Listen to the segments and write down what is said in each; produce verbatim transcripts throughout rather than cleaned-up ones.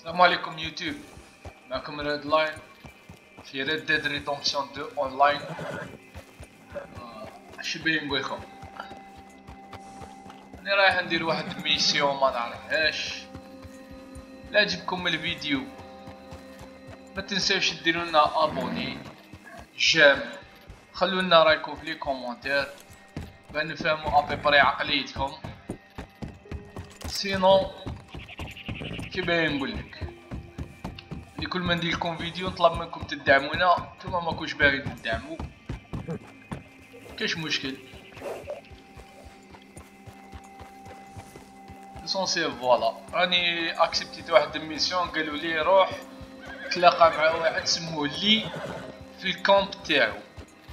السلام عليكم يوتيوب، معكم ريد لاين في ريد ديد ريدمبشن اثنين اونلاين. اش باين بيكم؟ انا رايح ندير واحد الميسيون ما نعرفهاش. لا عجبكم الفيديو ما تنساوش ديروا لنا ابوني جام، خلوا لنا رايكم في لي كومونتير باش نفهموا ابيبري عقليتكم. سينو كيما نقولك لي كل ما ندير لكم فيديو نطلب منكم تدعمونا، نتوما ماكوش باغي تدعمو كاش مشكل. ليسونسيال فوالا راني اكسبتيت واحد الميسيون، قالوا لي روح تلاقى مع واحد سموه لي في الكامب تاعو.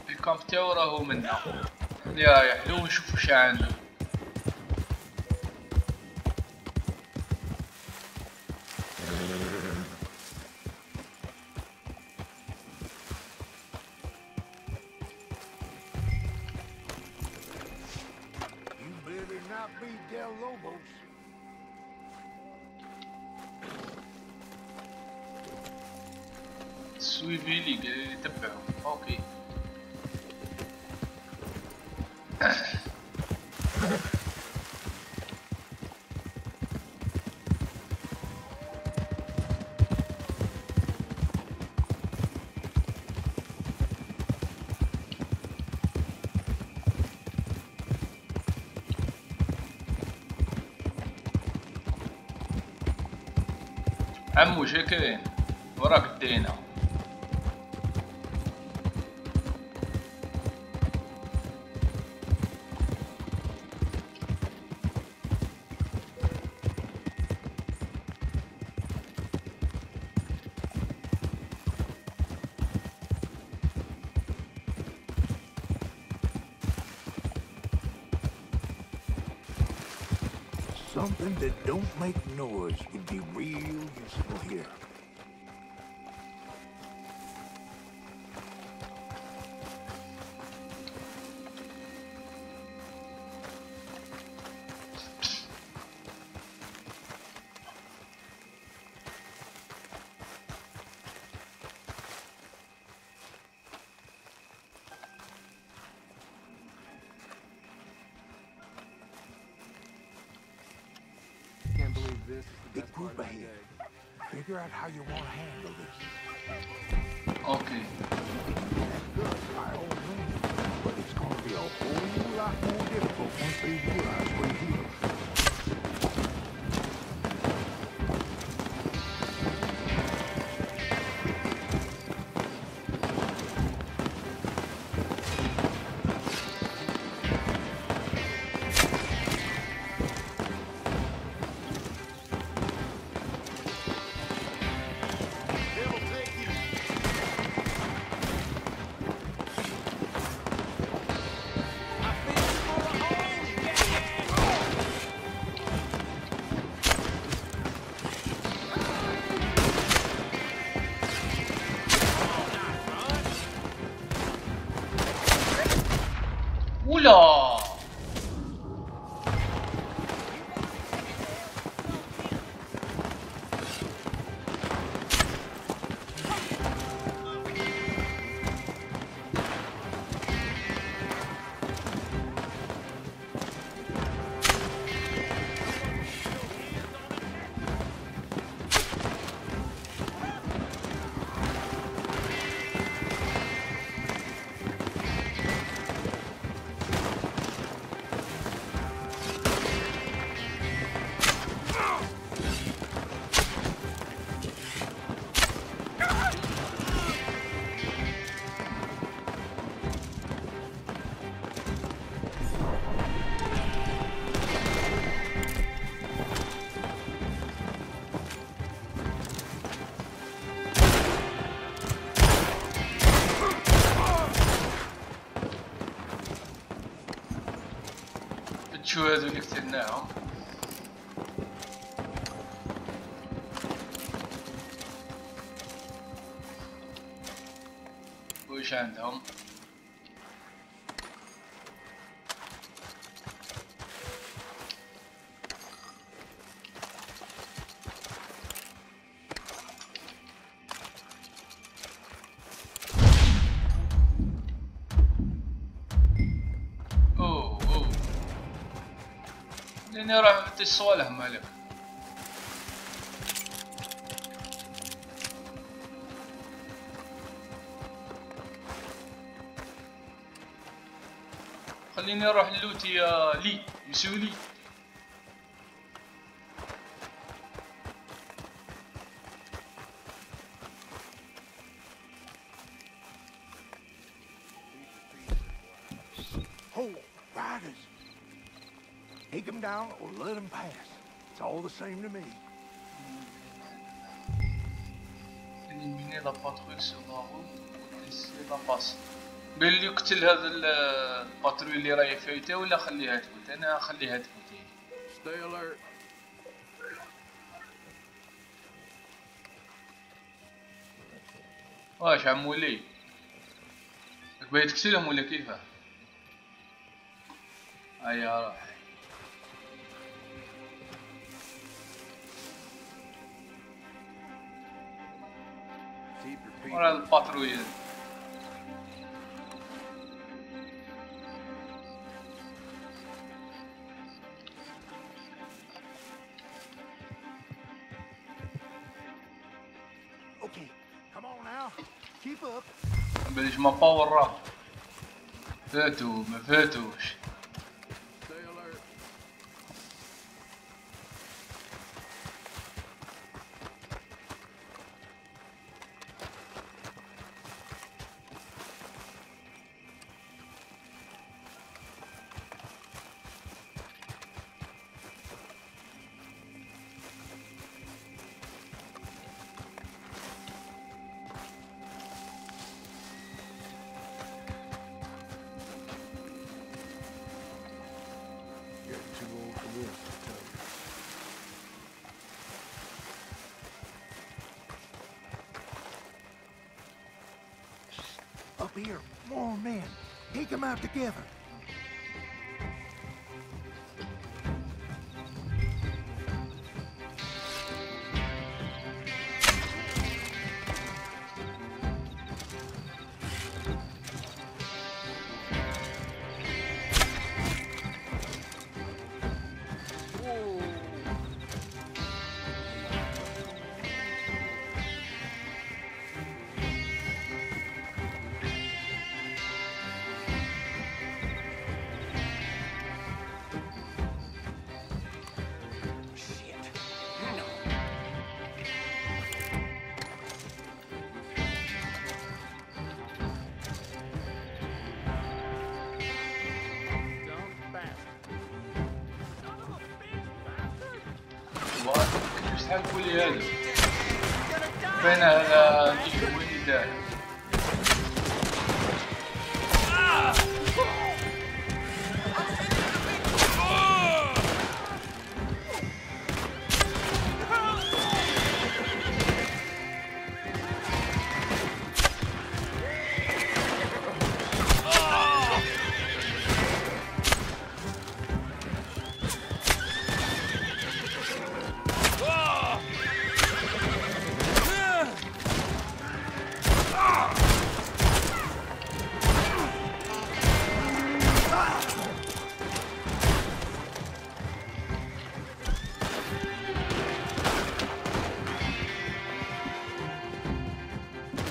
الكامب تاعو راهو منا، راني رايح له نشوف واش عنده. سويفي لي قال لي تبعهم، اوكي عمو شكاين وراك دينا. Something that don't make noise would be real useful here. Big group ahead. Figure out how you want to handle this. Okay. But it's going to be a whole lot more difficult once they realize we're here. Oula! شو هذو اللي كتبناهم؟ وش عندهم؟ ne rahmen te soleh malik. خليني اروح اللوت يا لي يسوي لي. Take him down or let him pass. It's all the same to me. Elimine la patrol silahı teslim bas. Belli يقتل هذا الباترول اللي راهي فايته ولا خليها تموت. انا خليها تموت. Stay alert. واش عم ولي؟ باغي تقتلهم ولا كيفاه؟ هيا راح ورا الباترول. Okay, come on now. Keep up. بلش ما باور راه. فاتو ما فاتوش. Here, more men. Take them out together. شحال كولي هذا؟ فين هذا ديك وين داير؟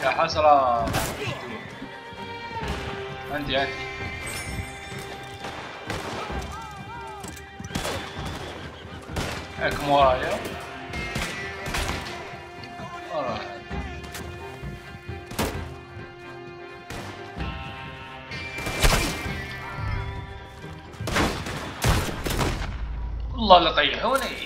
يا حسرة انت انت هاك مورايا والله لا طيحوني.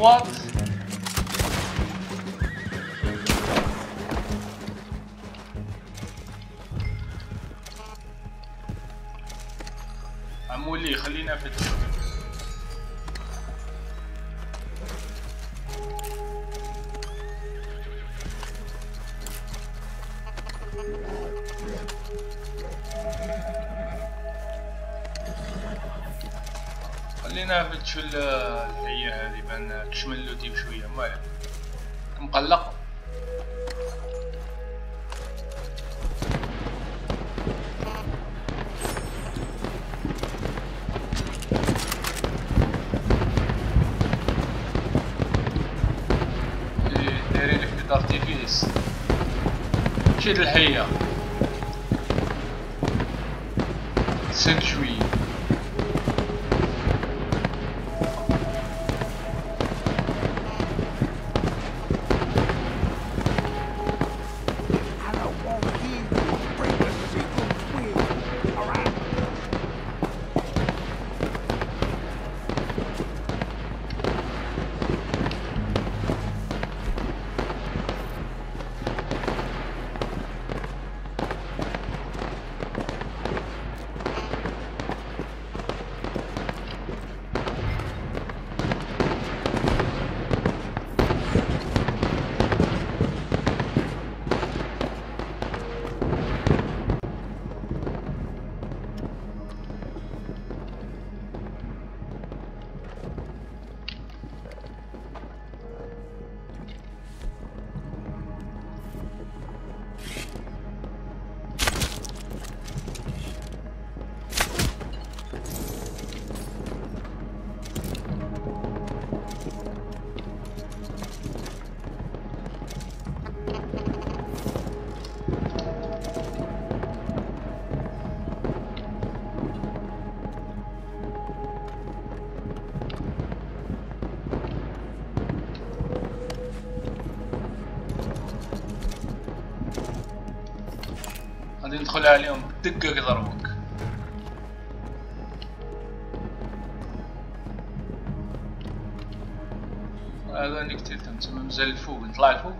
What? عمولي خلينا في التشوف. خلينا نفتش الحية هذه بان تشمل لوتي بشوية ما مقلقة. دايرين في دارتيفيس شد الحية سنت شوية. غادي ندخل عليهم دقة كضربوك. هذا اللي قتلتهم تما مازال الفوق نطلع الفوق.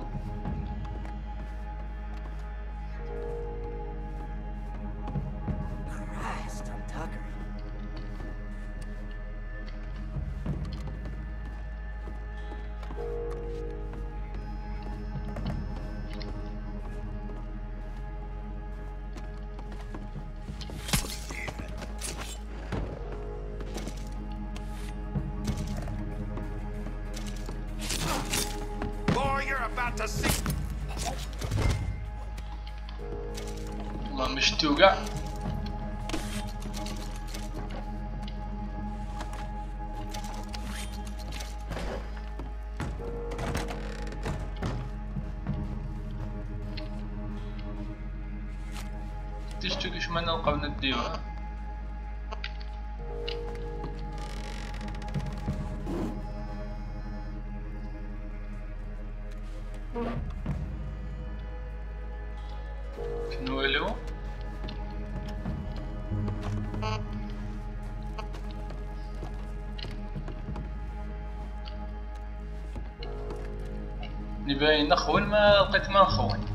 والله مشتو كاع تشتو كاش ما نلقاو نديوها. Hello? نبغي نخون ما لقيت ما نخون.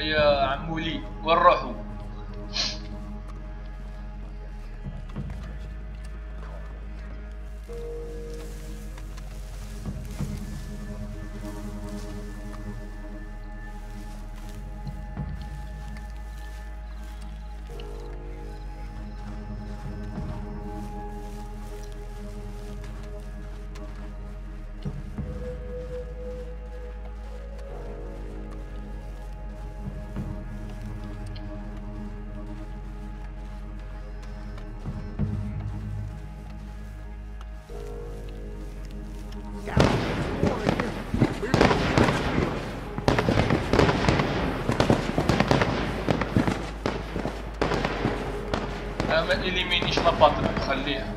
يا عمولي وين روحو؟ أما اللي مينيش مقاطعك خليها.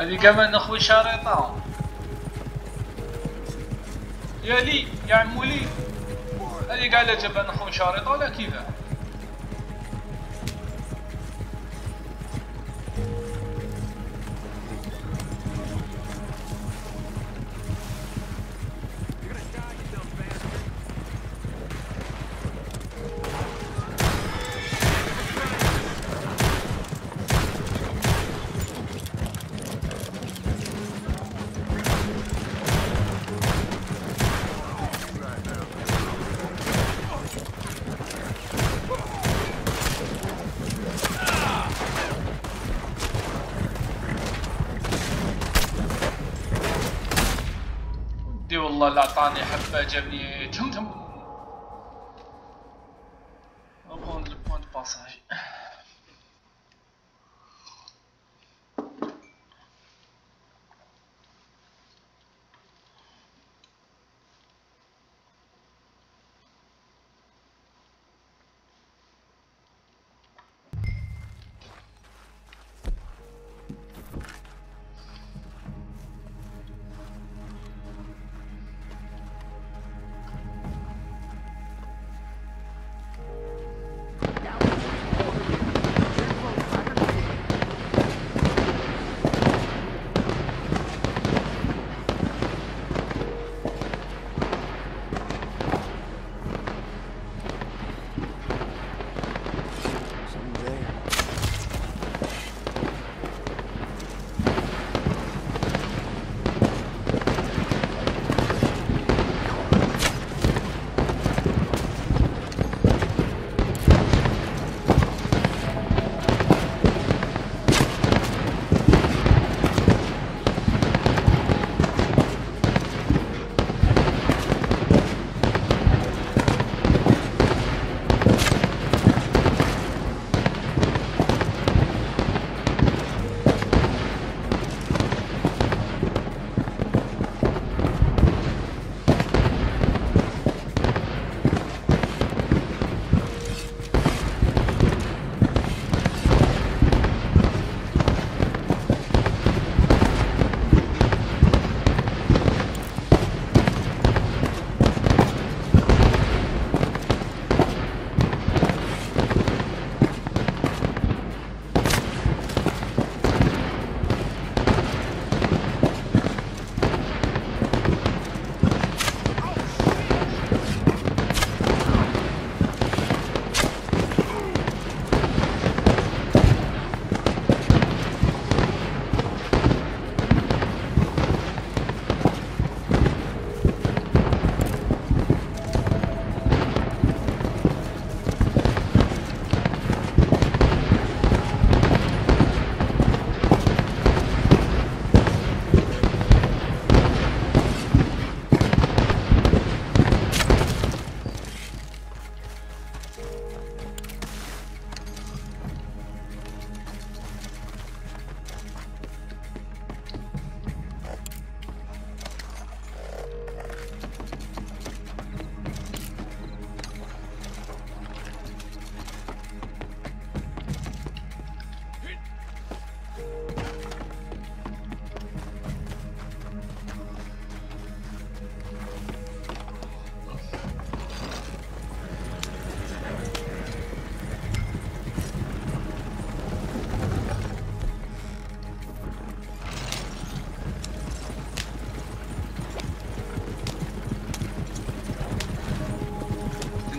هذه كمان اخوي شريطة يا لي يا عمولي، هذه قاعدة جبان اخوي شريطة ولا كذا؟ والله لا عطاني حبه جابني تم تم نبغون لو بوان دو باساج.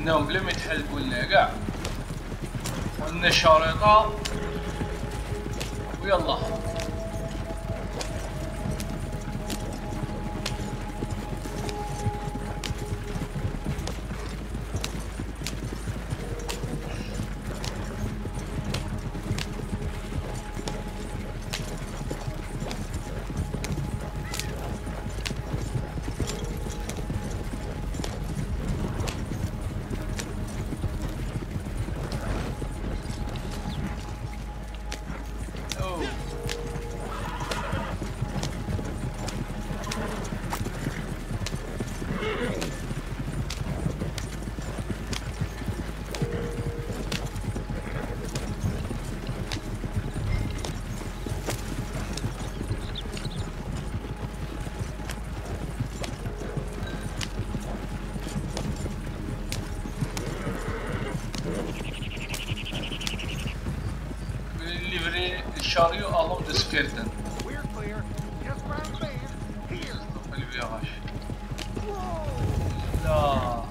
انهم لم يتحلقوا لنا كاع، عندنا شريطه ويلا Chariots along the skeleton. We're clear. Just round the bend. Here. Whoa. No.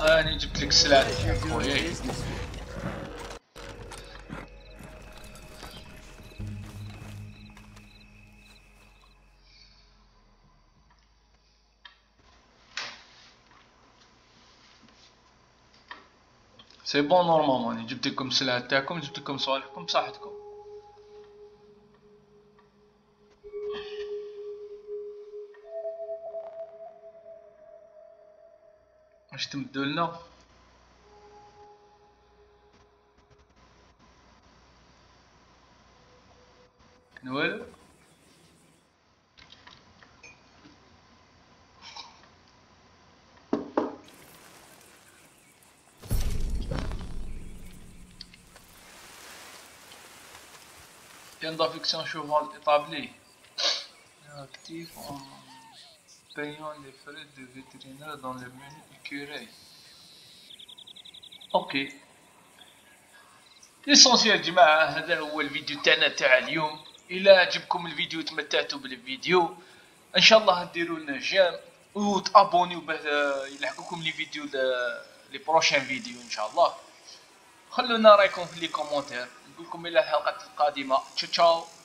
أنا جبت لك سلاح يا خويا. سي بون نورمالمون أنا جبت لكم السلاح تاعكم، جبت لكم صوالحكم بصحتكم. واش تمدو لنا كان والو؟ كان دافيكسيون شوفها الإطابلي أكتيف payant les frais de vétérinaire dans le menu écureuil. Ok. L'essentiel جماعة هذا هو الفيديو تاعنا تاع اليوم. إلا عجبكم الفيديو تمتعتوا بالفيديو إن شاء الله ديروا لنا جيم وتابونيو باه يلحقوكم لي فيديو لي بروشين فيديو إن شاء الله. خلونا رايكم في لي كومونتير. نقولكم إلى الحلقة القادمة. تشاو تشاو.